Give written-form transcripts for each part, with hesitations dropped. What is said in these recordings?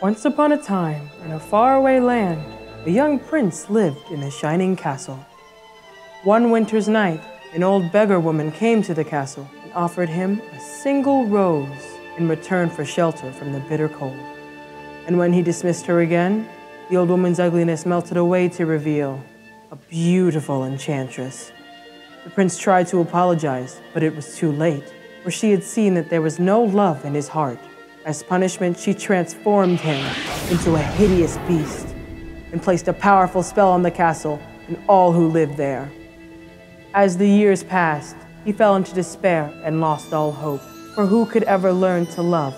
Once upon a time, in a faraway land, a young prince lived in a shining castle. One winter's night, an old beggar woman came to the castle and offered him a single rose in return for shelter from the bitter cold. And when he dismissed her again, the old woman's ugliness melted away to reveal a beautiful enchantress. The prince tried to apologize, but it was too late, for she had seen that there was no love in his heart. As punishment, she transformed him into a hideous beast and placed a powerful spell on the castle and all who lived there. As the years passed, he fell into despair and lost all hope, for who could ever learn to love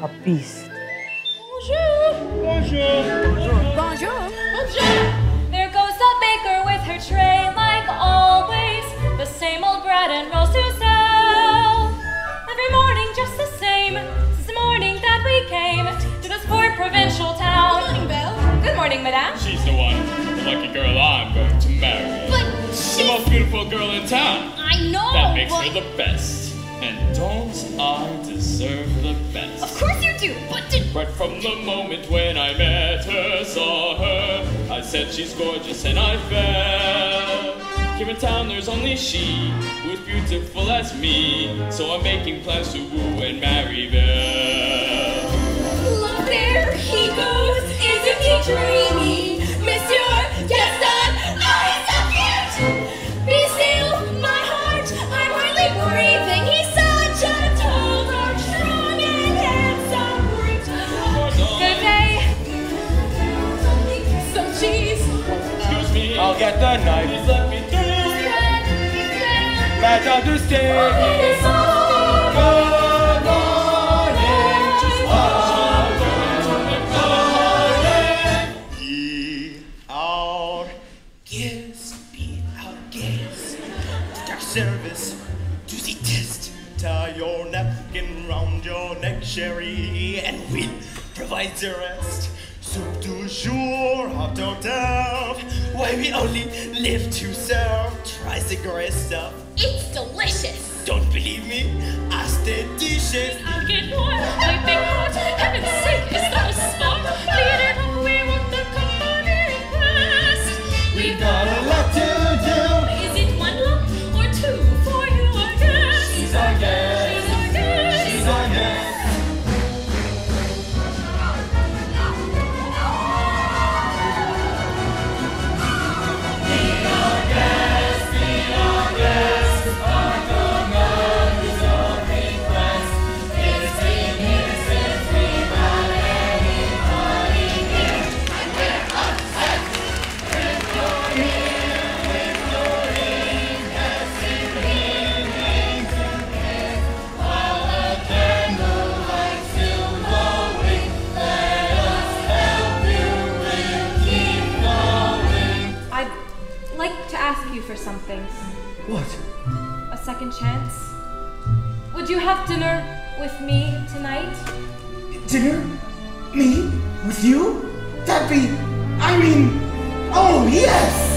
a beast? Bonjour! Bonjour! Bonjour! Bonjour! Bonjour! There goes the baker with her tray, like always, the same old bread and roast to sell. Every morning just the same, since the morning that we came to this poor provincial town. Good morning, Belle. Good morning, Madame. She's the one, the lucky girl I'm going to marry. But she's the most beautiful girl in town. I know, that makes her the best. And don't I deserve the best? Of course you do, but right from the moment when I met her, saw her, I said she's gorgeous and I fell. Here in town there's only she, who's beautiful as me, so I'm making plans to woo and marry Belle. Look, there he goes, isn't he dreamy? Monsieur Gaston, oh, he's so cute! Be still, my heart, I'm hardly breathing, he's such a tall heart, strong and handsome. Good day. Some cheese. Excuse me, I'll get the knife. Please let me through. He's dead. Right on the stage. Service to the test. Tie your napkin round your neck, Sherry, and we'll provide the rest. Soup du jour, hot or down, why we only live to serve. Try the great stuff. It's delicious. Don't believe me? Ask the dishes. I'll get one. My big heart, heaven's sake, is that a spot? Theater, we want the company best. We've got a lot to do. Something. What? A second chance? Would you have dinner with me tonight? Dinner? Me? With you? That'd be... I mean... Oh, yes!